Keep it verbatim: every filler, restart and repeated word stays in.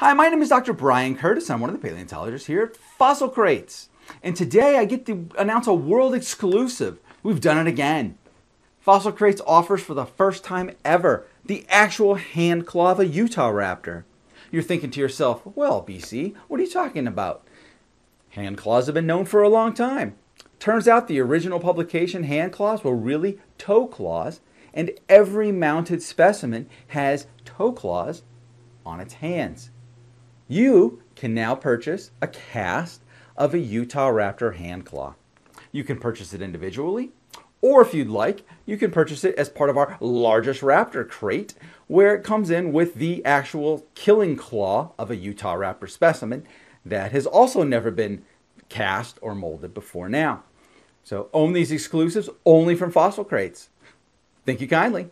Hi, my name is Doctor Brian Curtis. I'm one of the paleontologists here at Fossil Crates. And today I get to announce a world exclusive. We've done it again. Fossil Crates offers for the first time ever the actual hand claw of a Utahraptor. You're thinking to yourself, well, B C, what are you talking about? Hand claws have been known for a long time. Turns out the original publication hand claws were really toe claws, and every mounted specimen has toe claws on its hands. You can now purchase a cast of a Utahraptor hand claw. You can purchase it individually, or if you'd like, you can purchase it as part of our largest raptor crate, where it comes in with the actual killing claw of a Utahraptor specimen that has also never been cast or molded before now. So own these exclusives only from Fossil Crates. Thank you kindly.